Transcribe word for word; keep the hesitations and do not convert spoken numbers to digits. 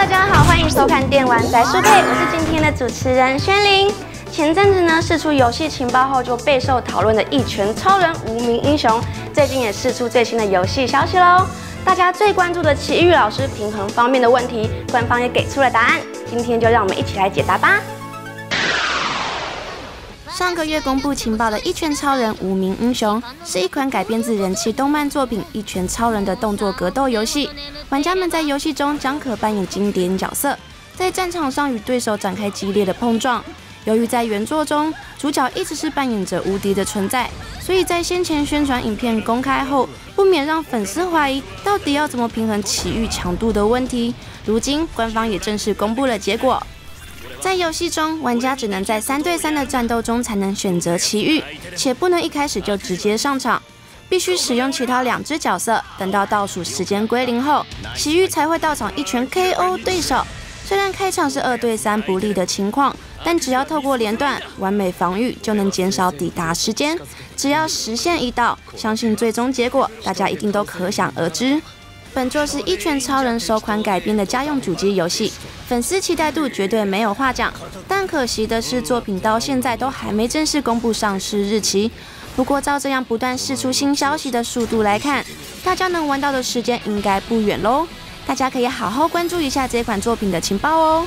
大家好，欢迎收看《电玩宅速配》，我是今天的主持人宣玲。前阵子呢，释出游戏情报后就备受讨论的《一拳超人：无名英雄》，最近也释出最新的游戏消息喽。大家最关注的奇遇老师平衡方面的问题，官方也给出了答案。今天就让我们一起来解答吧。 上个月公布情报的《一拳超人：无名英雄》是一款改编自人气动漫作品《一拳超人》的动作格斗游戏。玩家们在游戏中将可扮演经典角色，在战场上与对手展开激烈的碰撞。由于在原作中，主角一直是扮演着无敌的存在，所以在先前宣传影片公开后，不免让粉丝怀疑到底要怎么平衡奇遇强度的问题。如今，官方也正式公布了结果。 在游戏中，玩家只能在三对三的战斗中才能选择奇遇，且不能一开始就直接上场，必须使用其他两只角色。等到倒数时间归零后，奇遇才会到场一拳 K O 对手。虽然开场是二对三不利的情况，但只要透过连段完美防御，就能减少抵达时间。只要时限一到，相信最终结果大家一定都可想而知。 本作是《一拳超人》首款改编的家用主机游戏，粉丝期待度绝对没有话讲。但可惜的是，作品到现在都还没正式公布上市日期。不过，照这样不断释出新消息的速度来看，大家能玩到的时间应该不远喽。大家可以好好关注一下这款作品的情报哦。